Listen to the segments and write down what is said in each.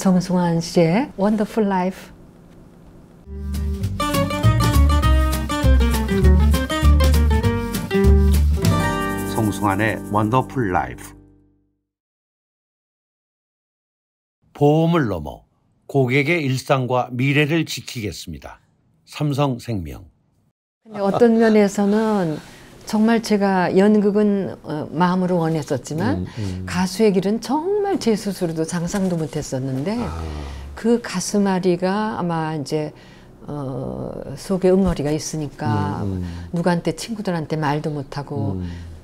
송승환 씨의 원더풀 라이프. 송승환의 원더풀 라이프. 보험을 넘어 고객의 일상과 미래를 지키겠습니다. 삼성생명. 근데 어떤 면에서는 정말 제가 연극은 마음으로 원했었지만 가수의 길은 정말 제 스스로도 상상도 못했었는데 그 가슴앓이가 아마 이제 속에 응어리가 있으니까 누구한테 친구들한테 말도 못하고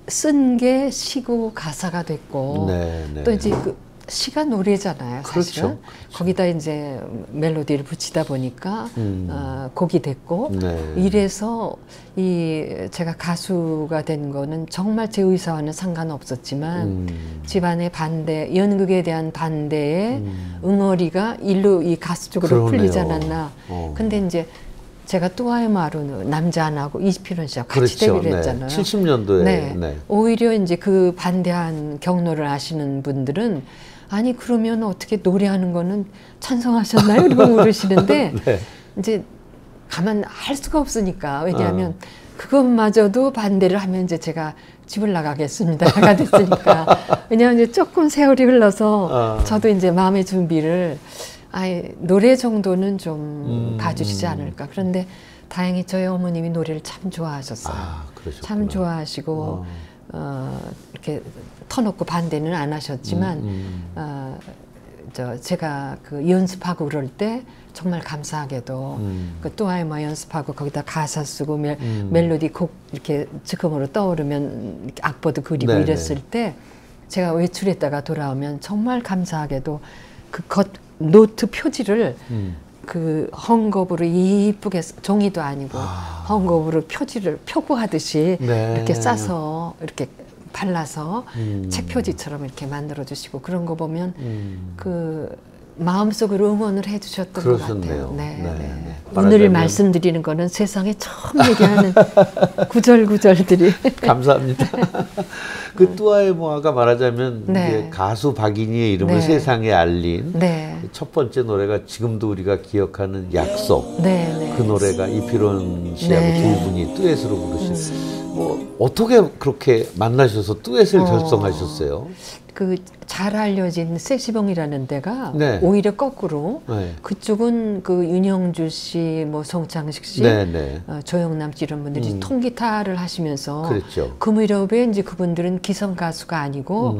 쓴 게 시고 가사가 됐고 네, 네. 또 이제 그 시가 노래잖아요. 그렇죠, 사실은 그렇죠. 거기다 이제 멜로디를 붙이다 보니까 곡이 됐고 네. 이래서 이 제가 가수가 된 거는 정말 제 의사와는 상관없었지만 집안의 반대, 연극에 대한 반대의 응어리가 일로 이 가수 쪽으로 그러네요. 풀리지 않았나. 근데 이제 제가 또아이마루 남자 안 하고 이필원 씨와 같이 데뷔를 그렇죠. 했잖아요. 네. 70년도에. 네. 네. 오히려 이제 그 반대한 경로를 아시는 분들은 아니 그러면 어떻게 노래하는 거는 찬성하셨나요? 이러고 물으시는데 네. 이제 가만 할 수가 없으니까. 왜냐하면 그것마저도 반대를 하면 이제 제가 집을 나가겠습니다가 됐으니까. 왜냐하면 이제 조금 세월이 흘러서 저도 이제 마음의 준비를 아예 노래 정도는 좀 봐주시지 않을까. 그런데 다행히 저희 어머님이 노래를 참 좋아하셨어요. 참 좋아하시고 이렇게 터놓고 반대는 안 하셨지만 제가 그 연습하고 그럴 때 정말 감사하게도 그 또아이마 연습하고 거기다 가사 쓰고 멜로디 곡 이렇게 즉흥으로 떠오르면 악보도 그리고 네네. 이랬을 때 제가 외출했다가 돌아오면 정말 감사하게도 그것 노트 표지를 그 헝겊으로 이쁘게 종이도 아니고 헝겊으로 표지를 표고하듯이 네. 이렇게 싸서 이렇게 발라서 책 표지처럼 이렇게 만들어 주시고 그런 거 보면 그 마음속으로 응원을 해 주셨던 것 같아요. 네, 네, 네. 오늘 말씀드리는 거는 세상에 처음 얘기하는 구절구절들이 감사합니다. 그 뚜아의 모아가 말하자면 네. 이제 가수 박인희의 이름을 네. 세상에 알린 네. 첫 번째 노래가 지금도 우리가 기억하는 약속. 네, 네. 그 노래가 이필원 씨하고 네. 두 분이 듀엣으로 부르신 뭐 어떻게 그렇게 만나셔서 듀엣을 결성하셨어요? 그 잘 알려진 세시봉이라는 데가 네. 오히려 거꾸로 네. 그쪽은 그 윤형주 씨, 뭐 송창식 씨, 네, 네. 조영남 씨 이런 분들이 통기타를 하시면서 그랬죠. 그 무렵에 이제 그분들은 기성 가수가 아니고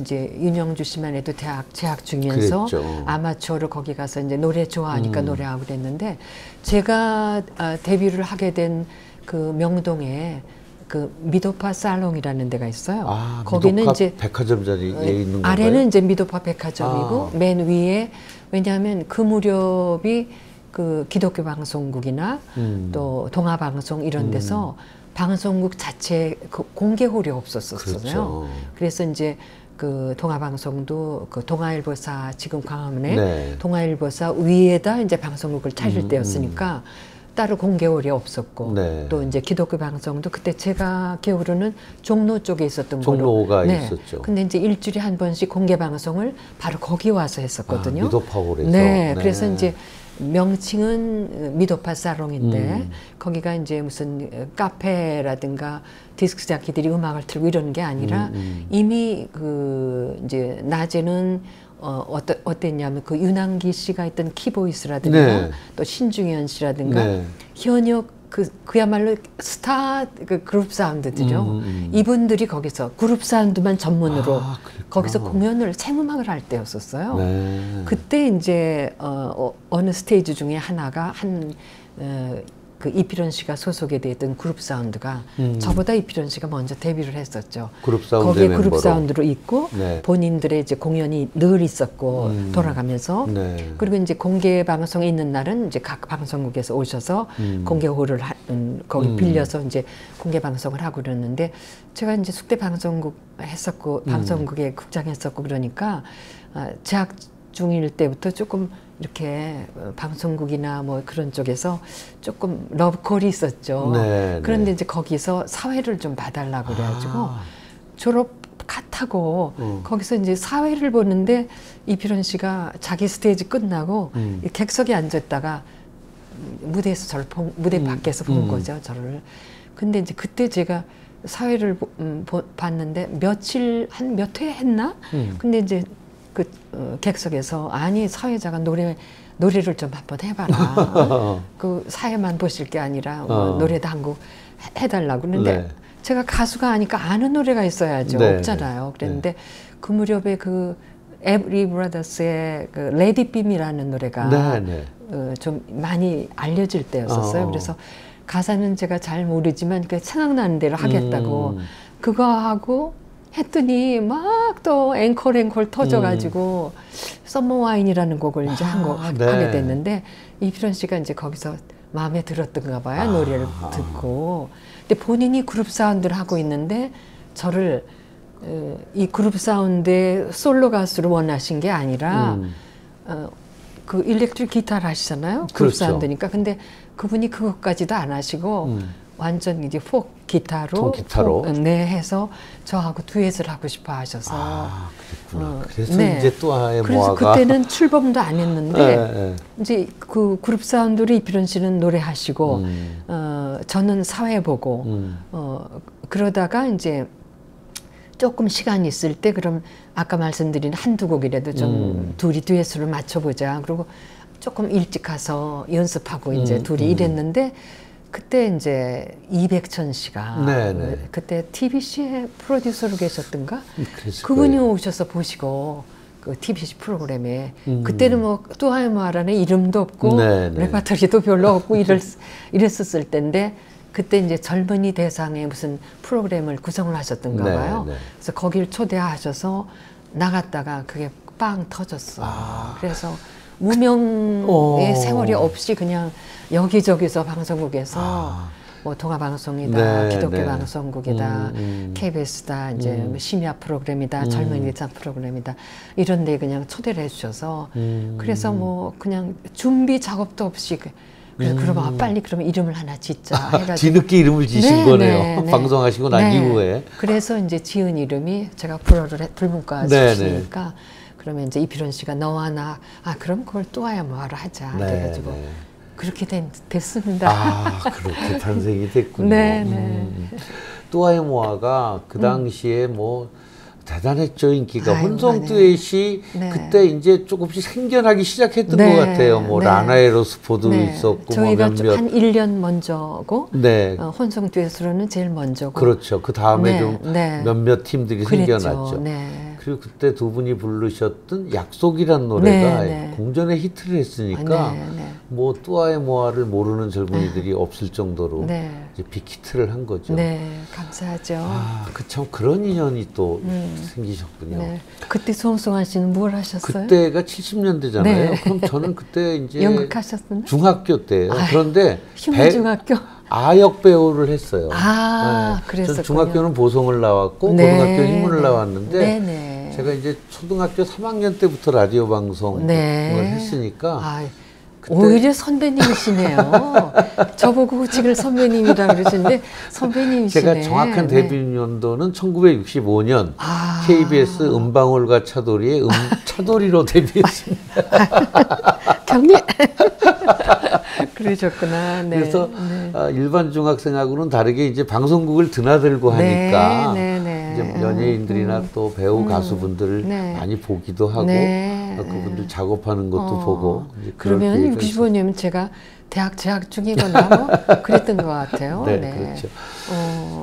이제 윤형주 씨만 해도 대학 재학 중이면서 그랬죠. 아마추어로 거기 가서 이제 노래 좋아하니까 노래하고 그랬는데 제가 데뷔를 하게 된 그 명동에 그 미도파 살롱이라는 데가 있어요. 아, 거기는 미도파 이제 백화점 자리에 있는 건가요? 아래는 이제 미도파 백화점이고 맨 위에 왜냐하면 그 무렵이 그 기독교 방송국이나 또 동아 방송 이런 데서 방송국 자체 그 공개 호류 없었었어요. 그렇죠. 그래서 이제 그 동아 방송도 그 동아일보사 지금 광화문에 네. 동아일보사 위에다 이제 방송국을 차릴 때였으니까. 따로 공개월이 없었고 네. 또 이제 기독교 방송도 그때 제가 기억으로는 종로 쪽에 있었던 거로 종로가 네. 있었죠. 근데 이제 일주일에 한 번씩 공개 방송을 바로 거기 와서 했었거든요. 미도파홀에서. 네. 네. 그래서 이제 명칭은 미도파 사롱인데 거기가 이제 무슨 카페라든가 디스크 자키들이 음악을 틀고 이러는 게 아니라 이미 그 이제 낮에는 어땠냐면 그 윤한기 씨가 있던 키보이스라든가 네. 또 신중현 씨라든가 네. 현역 그야말로 스타 그 그룹 사운드들이요. 이분들이 거기서 그룹 사운드만 전문으로 거기서 공연을 생음악을 할 때였었어요. 네. 그때 이제 어느 스테이지 중에 하나가 그 이필원 씨가 소속이 되어 있던 그룹 사운드가 저보다 이필원 씨가 먼저 데뷔를 했었죠. 그룹 사운드 거기에 그룹 멤버로. 사운드로 있고 네. 본인들의 이제 공연이 늘 있었고 돌아가면서 네. 그리고 이제 공개 방송에 있는 날은 이제 각 방송국에서 오셔서 공개 홀을 거기 빌려서 이제 공개 방송을 하고 그러는데 제가 이제 숙대 방송국 했었고 방송국에 국장했었고 그러니까 재학 중일 때부터 조금 이렇게 방송국이나 뭐 그런 쪽에서 조금 러브콜이 있었죠. 네, 그런데 네. 이제 거기서 사회를 좀 봐달라고 그래가지고 졸업 같다고 거기서 이제 사회를 보는데 이필원 씨가 자기 스테이지 끝나고 객석에 앉았다가 무대에서 저를 무대 밖에서 본 거죠, 저를. 근데 이제 그때 제가 사회를 봤는데 며칠 한 몇 회 했나? 근데 이제 그 객석에서 아니 사회자가 노래를 좀 한번 해봐라. 그 사회만 보실 게 아니라 뭐 노래도 한 곡 해달라고 그러는데 네. 제가 가수가 아니까 아는 노래가 있어야죠. 네. 없잖아요. 그랬는데 네. 그 무렵에 그 에브리 브라더스의 그 레디 빔이라는 노래가 네, 네. 좀 많이 알려질 때였었어요. 그래서 가사는 제가 잘 모르지만 그 생각나는 대로 하겠다고 그거 하고 했더니 막 또 앵콜 터져가지고 썸머 와인이라는 곡을 이제 한 곡 네. 하게 됐는데 이필원 씨가 이제 거기서 마음에 들었던가 봐요. 노래를 듣고. 근데 본인이 그룹 사운드를 하고 있는데 저를 이 그룹 사운드에 솔로 가수를 원하신 게 아니라 그 일렉트릭 기타를 하시잖아요. 그룹 그렇죠. 사운드니까. 근데 그분이 그것까지도 안 하시고 완전 이제 폭 기타로, 네 해서 저하고 듀엣을 하고 싶어 하셔서 그랬구나. 그래서 네. 이제 또 하의 모아가 그래서 그때는 출범도 안 했는데 네. 이제 그 그룹 사운드를 이필원 씨는 노래하시고 저는 사회 보고 그러다가 이제 조금 시간이 있을 때 그럼 아까 말씀드린 한두 곡이라도 좀 둘이 듀엣으로 맞춰보자. 그리고 조금 일찍 가서 연습하고 이제 둘이 이랬는데 그때 이제 이백천 씨가 네네. 그때 TBC의 프로듀서로 계셨던가 그분이 오셔서 보시고 그 TBC 프로그램에 그때는 뭐 또 하의 마라는 이름도 없고 네네. 레파토리도 별로 없고 이랬었을 때인데 그때 이제 젊은이 대상의 무슨 프로그램을 구성을 하셨던가 봐요. 네네. 그래서 거길 초대하셔서 나갔다가 그게 빵 터졌어. 그래서 무명의 세월이 없이 그냥 여기저기서 방송국에서 뭐 동아방송이다, 네, 기독교 네. 방송국이다, KBS다, 이제 심야 프로그램이다, 젊은이 대상 프로그램이다 이런 데 그냥 초대를 해주셔서 그래서 뭐 그냥 준비 작업도 없이 그래서 그러면 빨리 그러면 이름을 하나 짓자 해가지고 뒤늦게 이름을 지신 네, 거네요. 네. 방송하시고 난 네. 이후에 그래서 이제 지은 이름이 제가 불문과 출신이니까 네, 네. 그러면 이제 이필원 씨가 너와 나, 그럼 그걸 또 와야 뭐하러 하자. 네, 그래가지고 네. 그렇게 됐습니다. 그렇게 탄생이 됐군요. 네, 네. 또아의 모아가 그 당시에 뭐 대단했죠, 인기가. 혼성 듀엣이 네. 그때 이제 조금씩 생겨나기 시작했던 네, 것 같아요. 뭐 네. 라나의 로스포도 네. 있었고 저희가 뭐 몇몇. 한 1년 먼저고 네. 혼성 듀엣으로는 제일 먼저고. 그렇죠. 그 다음에 네, 좀 네. 몇몇 팀들이 그랬죠. 생겨났죠. 네. 그리고 그때 두 분이 부르셨던 약속이란 노래가 네, 네. 공전에 히트를 했으니까 네, 네. 뭐 또아의 모아를 모르는 젊은이들이 없을 정도로 네. 이제 빅히트를 한 거죠. 네, 감사하죠. 그 참 그런 인연이 또 생기셨군요. 네. 그때 송승환 씨는 뭘 하셨어요? 그때가 70년대잖아요. 네. 그럼 저는 그때 이제 연극하셨었나? 중학교 때예요. 그런데 희문중학교 아역 배우를 했어요. 네. 그래서 중학교는 보성을 나왔고 네. 고등학교 희문을 네. 나왔는데 네. 네. 제가 이제 초등학교 3학년 때부터 라디오 방송을 네. 했으니까 그때... 오히려 선배님이시네요. 저보고 지금 선배님이라 그러시는데 선배님이시네. 제가 정확한 데뷔 연도는 1965년 KBS 음방울과 차돌이의 차돌이로 데뷔했습니다. 경리 그러셨구나. 네. 그래서 네. 일반 중학생하고는 다르게 이제 방송국을 드나들고 하니까 네. 네. 네. 이제 연예인들이나 또 배우 가수분들을 네. 많이 보기도 하고 네. 그분들 작업하는 것도 보고 그러면 65년이면 제가 대학 재학 중이거나 뭐 그랬던 것 같아요. 네, 네. 그렇죠.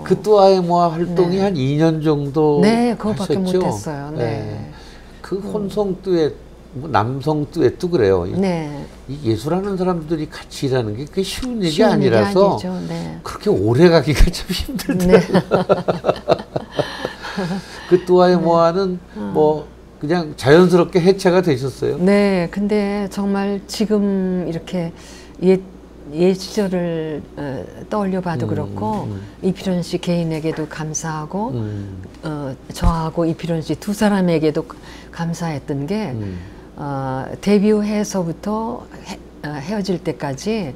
그 또아의 모아 활동이 네. 한 2년 정도 네, 그거밖에 못했어요. 네. 네. 그 혼성 듀엣 뭐 남성 듀엣도 그래요. 네. 이 예술하는 사람들이 같이 일하는 게 그게 쉬운 일이 아니라서 네. 그렇게 오래 가기가 참 힘들더라고요. 네. 그 또아의 네. 모아는 뭐 그냥 자연스럽게 해체가 되셨어요. 네, 근데 정말 지금 이렇게 옛 시절을 떠올려봐도 그렇고 이필원 씨 개인에게도 감사하고 저하고 이필원 씨 두 사람에게도 감사했던 게 데뷔해서부터 헤어질 때까지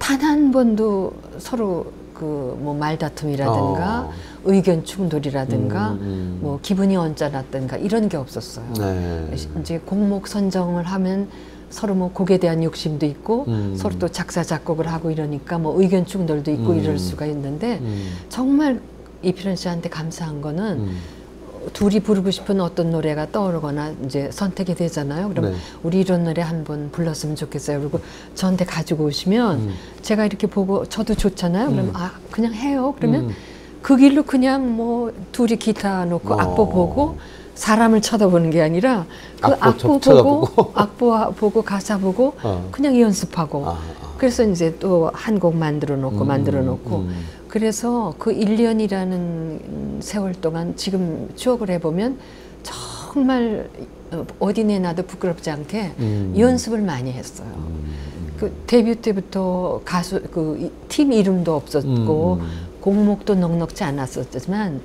단 한 번도 서로 그 뭐 말다툼이라든가 의견 충돌이라든가 뭐 기분이 언짢았던가 이런 게 없었어요. 네. 이제 곡목 선정을 하면 서로 뭐 곡에 대한 욕심도 있고 서로 또 작사 작곡을 하고 이러니까 뭐 의견 충돌도 있고 이럴 수가 있는데 정말 이필원 씨한테 감사한 거는 둘이 부르고 싶은 어떤 노래가 떠오르거나 이제 선택이 되잖아요. 그럼 네. 우리 이런 노래 한번 불렀으면 좋겠어요. 그리고 저한테 가지고 오시면 제가 이렇게 보고 저도 좋잖아요. 그럼 아 그냥 해요. 그러면 그 길로 그냥 뭐 둘이 기타 놓고 악보 보고 사람을 쳐다보는 게 아니라 그 악보 보고 가사 보고 그냥 연습하고 그래서 이제 또 한 곡 만들어 놓고 그래서 그 1년이라는 세월 동안 지금 추억을 해보면 정말 어디 내놔도 부끄럽지 않게 연습을 많이 했어요. 그 데뷔 때부터 가수 그 팀 이름도 없었고 곡목도 넉넉지 않았었지만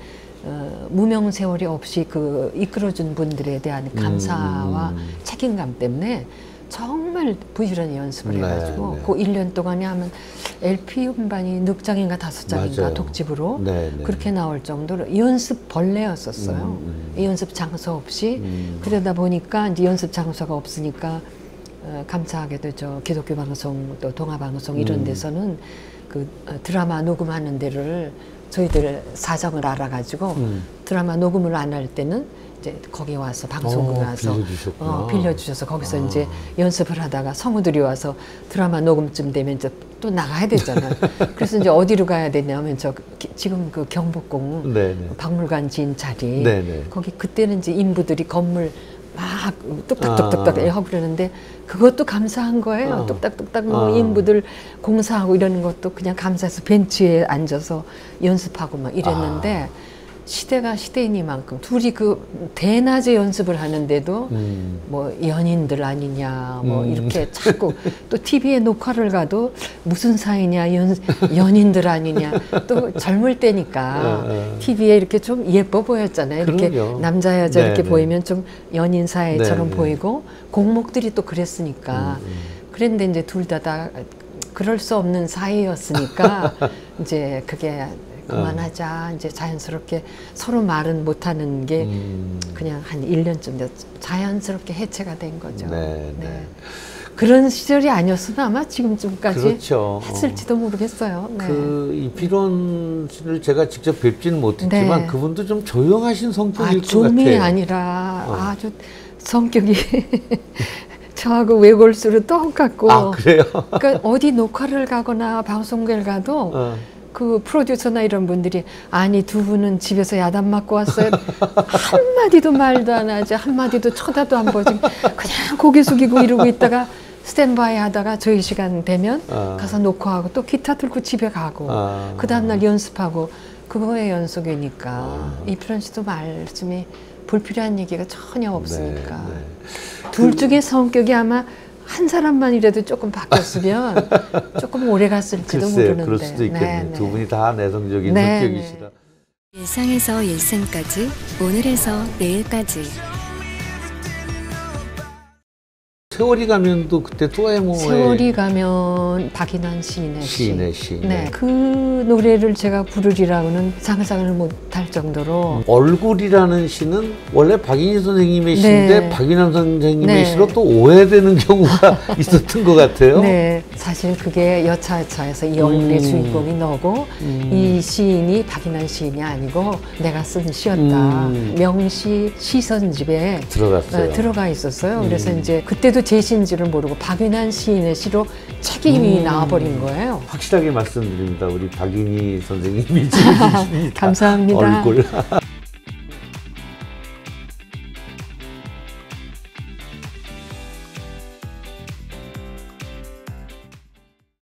무명 세월이 없이 그 이끌어준 분들에 대한 감사와 책임감 때문에 정말 부지런히 연습을 해가지고 그 1년 동안에 하면 LP 음반이 4장인가 5장인가 독집으로 그렇게 나올 정도로 연습 벌레였었어요. 연습 장소 없이 그러다 보니까 이제 연습 장소가 없으니까 감사하게도 저 기독교 방송 또 동아 방송 이런 데서는 그 드라마 녹음하는 데를 저희들 사정을 알아가지고 드라마 녹음을 안 할 때는 이제 거기 와서 방송국에 와서 빌려주셔서 거기서 이제 연습을 하다가 성우들이 와서 드라마 녹음쯤 되면 이제 또 나가야 되잖아요. 그래서 이제 어디로 가야 되냐면 저 지금 그 경복궁 박물관 진 자리 거기 그때는 이제 인부들이 건물 막 뚝딱뚝딱 하고 그러는데 그것도 감사한 거예요. 뚝딱뚝딱 뭐 인부들 공사하고 이러는 것도 그냥 감사해서 벤치에 앉아서 연습하고 막 이랬는데 시대가 시대이니만큼 둘이 그 대낮에 연습을 하는데도 뭐 연인들 아니냐 뭐 이렇게 자꾸 또 TV에 녹화를 가도 무슨 사이냐 연인들 아니냐 또 젊을 때니까 TV에 이렇게 좀 예뻐 보였잖아요. 그럼요. 이렇게 남자 여자 이렇게 보이면 좀 연인 사이처럼 보이고 곡목들이 또 그랬으니까 그런데 이제 둘 다 그럴 수 없는 사이였으니까 이제 그게 그만하자. 이제 자연스럽게 서로 말은 못하는 게 그냥 한 1년쯤 됐죠. 자연스럽게 해체가 된 거죠. 그런 시절이 아니었으면 아마 지금쯤까지 했을지도 모르겠어요. 그 이필원 씨를 제가 직접 뵙지는 못했지만 그분도 좀 조용하신 성격일 것 같아요. 좀이 아니라 아주 성격이 저하고 외골수로 똑같고. 아, 그래요? 그러니까 어디 녹화를 가거나 방송국에 가도 그 프로듀서나 이런 분들이 아니 두 분은 집에서 야단 맞고 왔어요. 한마디도 말도 안 하지 한마디도 쳐다도 안 보지 그냥 고개 숙이고 이러고 있다가 스탠바이 하다가 저희 시간 되면 가서 녹화하고 또 기타 들고 집에 가고 그 다음날 연습하고 그거의 연속이니까 이필원 씨도 말씀이 불필요한 얘기가 전혀 없으니까 둘 중에 성격이 아마 한 사람만이라도 조금 바뀌었으면 조금 오래 갔을지도 모르는데. 그럴 수도 있겠네요. 두 분이 다 내성적인 성격이시다. 일상에서 일생까지, 오늘에서 내일까지. 세월이 가면 또 그때 또에모의 세월이 가면 박인환 시인의 시. 네. 그 노래를 제가 부르리라고는 상상을 못할 정도로 얼굴이라는 시는 원래 박인희 선생님의 시인데 박인환 선생님의 시로 또 오해되는 경우가 있었던 것 같아요. 네. 사실 그게 여차여차에서 이 얼굴의 주인공이 너고 이 시인이 박인환 시인이 아니고 내가 쓴 시였다. 명시 시선집에 들어가 있었어요. 그래서 이제 그때도 제 시인지를 모르고 박인환 시인의 시로 책이 이미 나와버린 거예요. 확실하게 말씀드립니다. 우리 박인희 선생님이 지으신 시입니다. 감사합니다. 얼굴.